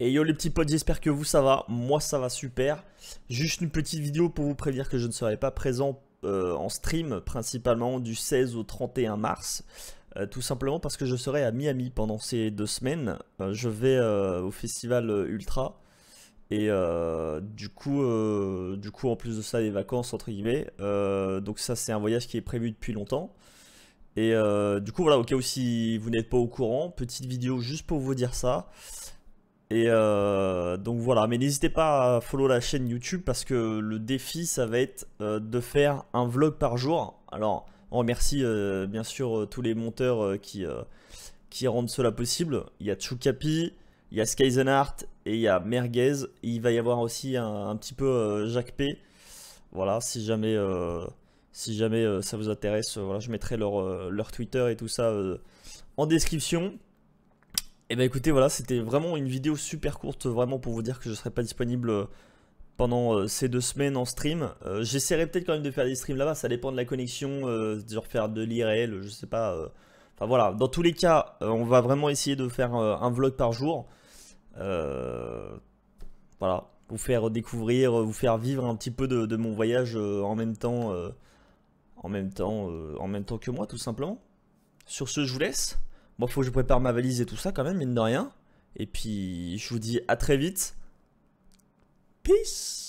Et yo les petits potes, j'espère que vous ça va, moi ça va super. Juste une petite vidéo pour vous prévenir que je ne serai pas présent en stream, principalement du 16 au 31 mars. Tout simplement parce que je serai à Miami pendant ces 2 semaines. Je vais au festival Ultra. Et du coup en plus de ça, des vacances entre guillemets. Donc ça c'est un voyage qui est prévu depuis longtemps. Et du coup voilà, au cas où si vous n'êtes pas au courant, petite vidéo juste pour vous dire ça. Et donc voilà, mais n'hésitez pas à follow la chaîne YouTube parce que le défi ça va être de faire un vlog par jour. Alors on remercie bien sûr tous les monteurs qui rendent cela possible. Il y a Chukapi, il y a Skyzenart et il y a Merguez. Et il va y avoir aussi un petit peu Jacques P. Voilà, si jamais ça vous intéresse, voilà, je mettrai leur Twitter et tout ça en description. Et bah écoutez, voilà, c'était vraiment une vidéo super courte, vraiment pour vous dire que je serai pas disponible pendant ces 2 semaines en stream. J'essaierai peut-être quand même de faire des streams là-bas, ça dépend de la connexion, genre faire de l'IRL, je sais pas. Enfin voilà, dans tous les cas, on va vraiment essayer de faire un vlog par jour. Voilà, vous faire découvrir, vous faire vivre un petit peu de mon voyage en même temps que moi, tout simplement. Sur ce, je vous laisse. Bon, faut que je prépare ma valise et tout ça quand même, mine de rien. Et puis, je vous dis à très vite. Peace!